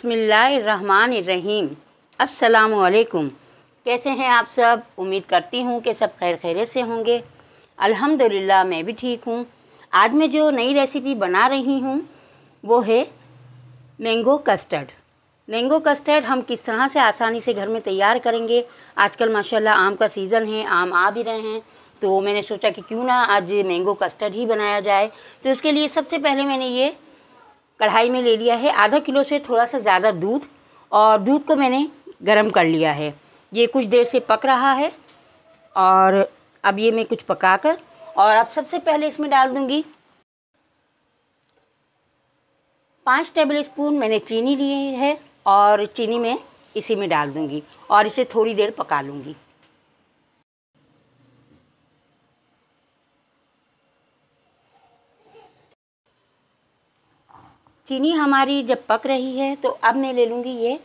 बिस्मिल्लाहिर्रहमानिर्रहीम। अस्सलामुअलैकुम। कैसे हैं आप सब? उम्मीद करती हूँ कि सब खैर खैरियत से होंगे। अल्हम्दुलिल्लाह मैं भी ठीक हूँ। आज मैं जो नई रेसिपी बना रही हूँ वो है मैंगो कस्टर्ड। मैंगो कस्टर्ड हम किस तरह से आसानी से घर में तैयार करेंगे। आजकल माशाल्लाह आम का सीज़न है, आम आ भी रहे हैं, तो मैंने सोचा कि क्यों ना आज मैंगो कस्टर्ड ही बनाया जाए। तो इसके लिए सबसे पहले मैंने ये कढ़ाई में ले लिया है आधा किलो से थोड़ा सा ज़्यादा दूध, और दूध को मैंने गरम कर लिया है। ये कुछ देर से पक रहा है और अब ये मैं कुछ पकाकर और अब सबसे पहले इसमें डाल दूँगी 5 टेबलस्पून मैंने चीनी ली है और चीनी मैं इसी में डाल दूँगी और इसे थोड़ी देर पका लूँगी। चीनी हमारी जब पक रही है तो अब मैं ले लूँगी ये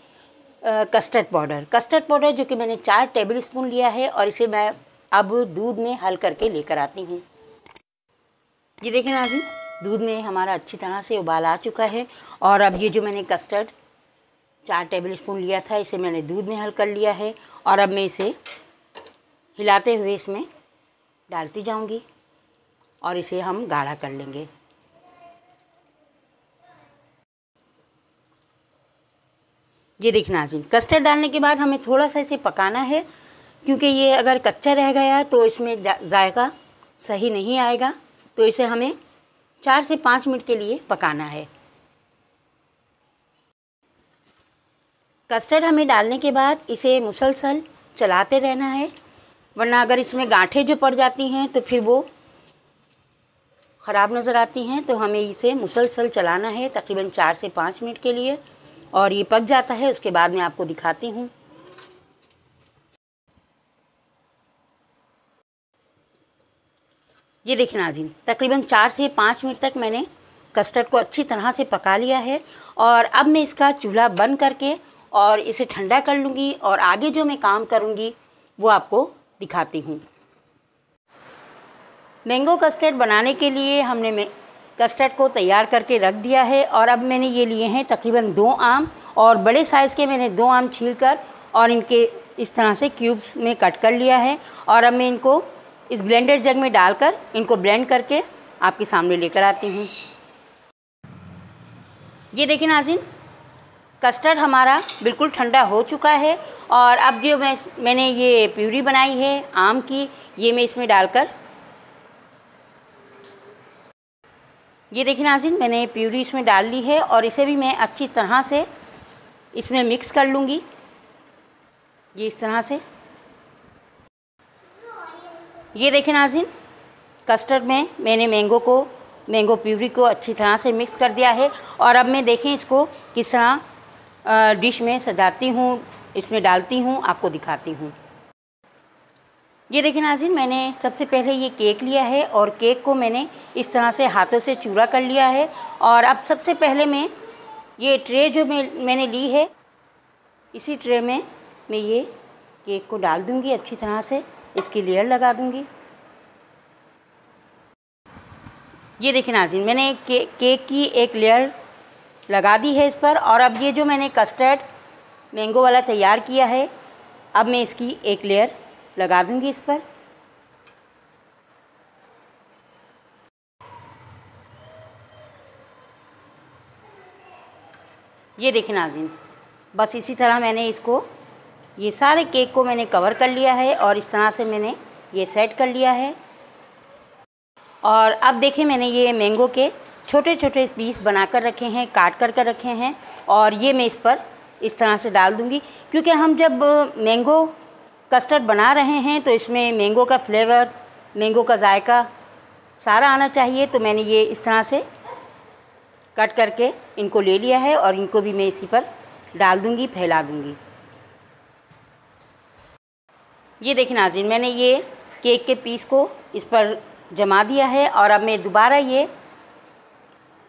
कस्टर्ड पाउडर। कस्टर्ड पाउडर जो कि मैंने 4 टेबलस्पून लिया है और इसे मैं अब दूध में हल करके लेकर आती हूँ। ये देखें नाज़रीन, दूध में हमारा अच्छी तरह से उबाल आ चुका है और अब ये जो मैंने कस्टर्ड 4 टेबलस्पून लिया था इसे मैंने दूध में हल कर लिया है और अब मैं इसे हिलाते हुए इसमें डालती जाऊँगी और इसे हम गाढ़ा कर लेंगे। ये देखना नाज़रीन, कस्टर्ड डालने के बाद हमें थोड़ा सा इसे पकाना है क्योंकि ये अगर कच्चा रह गया तो इसमें जायका सही नहीं आएगा, तो इसे हमें 4 से 5 मिनट के लिए पकाना है। कस्टर्ड हमें डालने के बाद इसे मुसलसल चलाते रहना है, वरना अगर इसमें गांठें जो पड़ जाती हैं तो फिर वो ख़राब नज़र आती हैं। तो हमें इसे मुसलसल चलाना है तकरीबन 4 से 5 मिनट के लिए और ये पक जाता है। उसके बाद मैं आपको दिखाती हूँ। ये देखिए नाज़रीन, तकरीबन 4 से 5 मिनट तक मैंने कस्टर्ड को अच्छी तरह से पका लिया है और अब मैं इसका चूल्हा बंद करके और इसे ठंडा कर लूँगी और आगे जो मैं काम करूँगी वो आपको दिखाती हूँ। मैंगो कस्टर्ड बनाने के लिए हमने कस्टर्ड को तैयार करके रख दिया है और अब मैंने ये लिए हैं तकरीबन 2 आम, और बड़े साइज़ के मैंने 2 आम छीलकर और इनके इस तरह से क्यूब्स में कट कर लिया है और अब मैं इनको इस ब्लेंडर जग में डालकर इनको ब्लेंड करके आपके सामने लेकर आती हूँ। ये देखिए नाज़रीन, कस्टर्ड हमारा बिल्कुल ठंडा हो चुका है और अब जो मैंने ये प्यूरी बनाई है आम की, ये मैं इसमें डालकर, ये देखिए नाज़रीन, मैंने प्यूरी इसमें डाल ली है और इसे भी मैं अच्छी तरह से इसमें मिक्स कर लूँगी। ये इस तरह से, ये देखिए नाज़रीन, कस्टर्ड में मैंने मैंगो प्यूरी को अच्छी तरह से मिक्स कर दिया है और अब मैं देखें इसको किस तरह डिश में सजाती हूँ, इसमें डालती हूँ, आपको दिखाती हूँ। ये देखिए नाज़रीन, मैंने सबसे पहले ये केक लिया है और केक को मैंने इस तरह से हाथों से चूरा कर लिया है और अब सबसे पहले मैं ये ट्रे जो मैंने ली है इसी ट्रे में मैं ये केक को डाल दूँगी, अच्छी तरह से इसकी लेयर लगा दूँगी। ये देखिए नाज़रीन, मैंने केक की एक लेयर लगा दी है इस पर और अब ये जो मैंने कस्टर्ड मैंगो वाला तैयार किया है अब मैं इसकी एक लेयर लगा दूंगी इस पर। ये देखिए नाज़रीन, बस इसी तरह मैंने इसको, ये सारे केक को मैंने कवर कर लिया है और इस तरह से मैंने ये सेट कर लिया है। और अब देखें मैंने ये मैंगो के छोटे छोटे पीस बनाकर रखे हैं, काट कर कर रखे हैं और ये मैं इस पर इस तरह से डाल दूंगी क्योंकि हम जब मैंगो कस्टर्ड बना रहे हैं तो इसमें मैंगो का फ्लेवर, मैंगो का जायका सारा आना चाहिए। तो मैंने ये इस तरह से कट करके इनको ले लिया है और इनको भी मैं इसी पर डाल दूँगी, फैला दूँगी। ये देखिए नाज़रीन, मैंने ये केक के पीस को इस पर जमा दिया है और अब मैं दोबारा ये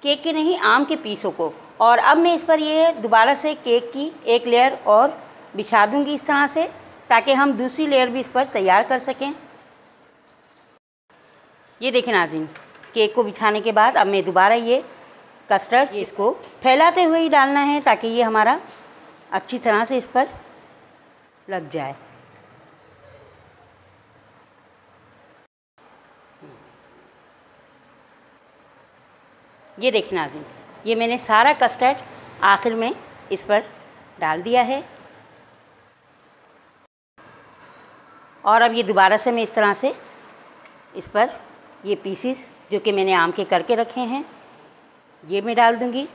केक के नहीं, आम के पीसों को, और अब मैं इस पर ये दोबारा से केक की एक लेयर और बिछा दूँगी इस तरह से, ताकि हम दूसरी लेयर भी इस पर तैयार कर सकें। ये देखें नाज़रीन, केक को बिछाने के बाद अब मैं दोबारा ये कस्टर्ड इसको फैलाते हुए ही डालना है ताकि ये हमारा अच्छी तरह से इस पर लग जाए। ये देखिए नाज़रीन, ये मैंने सारा कस्टर्ड आखिर में इस पर डाल दिया है और अब ये दोबारा से मैं इस तरह से इस पर ये पीसीस जो कि मैंने आम के करके रखे हैं ये मैं डाल दूंगी।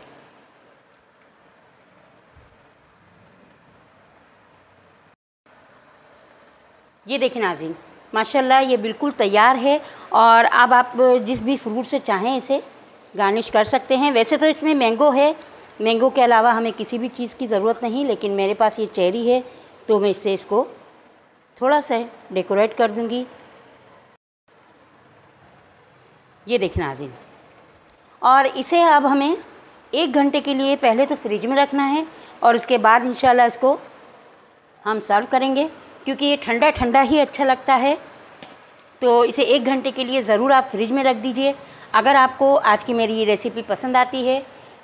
ये देखिए नाज़रीन, माशाल्लाह ये बिल्कुल तैयार है और अब आप जिस भी फ्रूट से चाहें इसे गार्निश कर सकते हैं। वैसे तो इसमें मैंगो है, मैंगो के अलावा हमें किसी भी चीज़ की ज़रूरत नहीं, लेकिन मेरे पास ये चेरी है तो मैं इससे इसको थोड़ा सा डेकोरेट कर दूंगी। ये देखिए नाज़रीन, और इसे अब हमें 1 घंटे के लिए पहले तो फ्रिज में रखना है और उसके बाद इंशाल्लाह इसको हम सर्व करेंगे, क्योंकि ये ठंडा ठंडा ही अच्छा लगता है। तो इसे 1 घंटे के लिए ज़रूर आप फ्रिज में रख दीजिए। अगर आपको आज की मेरी ये रेसिपी पसंद आती है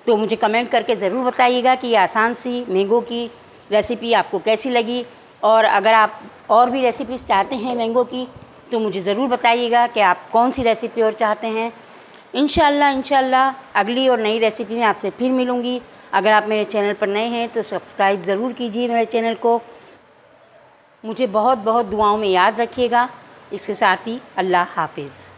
तो मुझे कमेंट करके ज़रूर बताइएगा कि ये आसान सी मैंगो की रेसिपी आपको कैसी लगी, और अगर आप और भी रेसिपीज़ चाहते हैं मैंगो की तो मुझे ज़रूर बताइएगा कि आप कौन सी रेसिपी और चाहते हैं। इंशाल्लाह अगली और नई रेसिपी में आपसे फिर मिलूँगी। अगर आप मेरे चैनल पर नए हैं तो सब्सक्राइब ज़रूर कीजिए मेरे चैनल को। मुझे बहुत बहुत दुआओं में याद रखिएगा। इसके साथ ही अल्लाह हाफिज़।